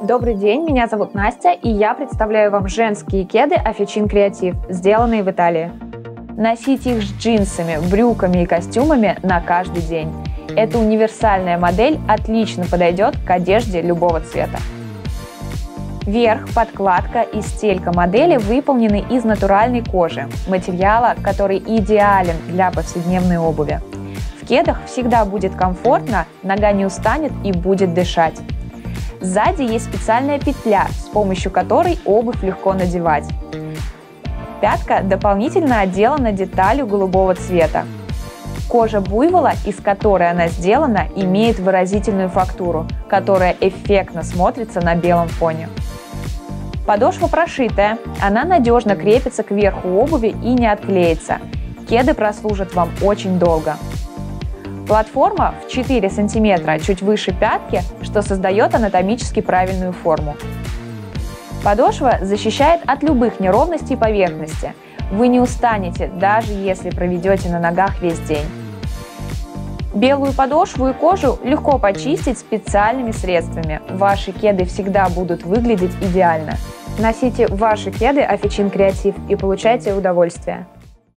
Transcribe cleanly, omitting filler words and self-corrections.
Добрый день, меня зовут Настя, и я представляю вам женские кеды Officine Creative, сделанные в Италии. Носите их с джинсами, брюками и костюмами на каждый день. Эта универсальная модель отлично подойдет к одежде любого цвета. Верх, подкладка и стелька модели выполнены из натуральной кожи, материала, который идеален для повседневной обуви. В кедах всегда будет комфортно, нога не устанет и будет дышать. Сзади есть специальная петля, с помощью которой обувь легко надевать. Пятка дополнительно отделана деталью голубого цвета. Кожа буйвола, из которой она сделана, имеет выразительную фактуру, которая эффектно смотрится на белом фоне. Подошва прошитая, она надежно крепится к верху обуви и не отклеится. Кеды прослужат вам очень долго. Платформа в 4 см чуть выше пятки, что создает анатомически правильную форму. Подошва защищает от любых неровностей поверхности. Вы не устанете, даже если проведете на ногах весь день. Белую подошву и кожу легко почистить специальными средствами. Ваши кеды всегда будут выглядеть идеально. Носите ваши кеды Officine Creative и получайте удовольствие.